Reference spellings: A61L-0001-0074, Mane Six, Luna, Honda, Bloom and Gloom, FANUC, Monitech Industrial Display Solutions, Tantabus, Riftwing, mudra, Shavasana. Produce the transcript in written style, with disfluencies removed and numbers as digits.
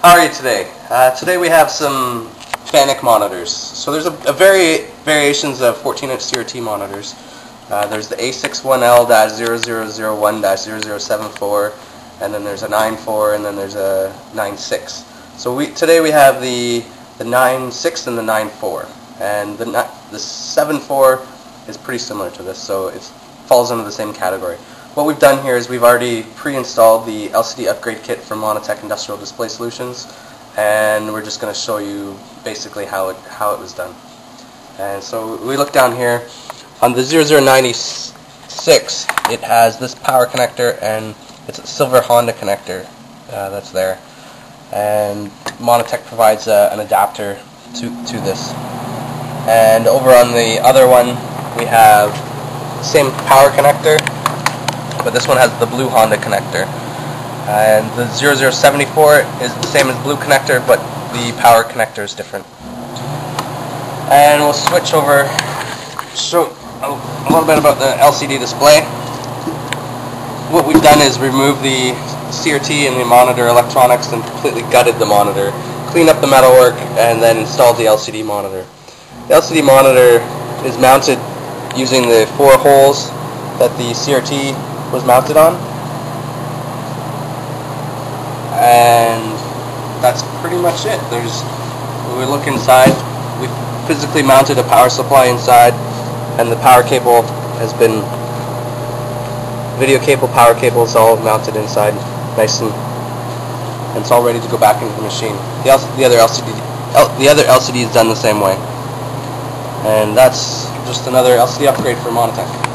How are you today? Today we have some FANUC monitors. So there's a variations of 14-inch CRT monitors. There's the A61L-0001-0074, and then there's a 9.4, and then there's a 9.6. So today we have the 9.6 and the 9.4, and the 7.4 is pretty similar to this, so it falls into the same category. What we've done here is we've already pre-installed the LCD upgrade kit from Monitech Industrial Display Solutions, and we're just going to show you basically how it was done. And so we look down here on the 0096. It has this power connector, and it's a silver Honda connector that's there. And Monitech provides an adapter to this. And over on the other one, we have the same power connector, but this one has the blue Honda connector. And the 0074 is the same as blue connector, but the power connector is different. And we'll switch over, show a little bit about the LCD display. What we've done is remove the CRT and the monitor electronics and completely gutted the monitor, cleaned up the metalwork, and then installed the LCD monitor. The LCD monitor is mounted using the 4 holes that the CRT was mounted on, and that's pretty much it. When we look inside, we physically mounted a power supply inside, and the power cable has been, video cable, power cable is all mounted inside, nice and it's all ready to go back into the machine. The other LCD is done the same way, and that's just another LCD upgrade for Monitech.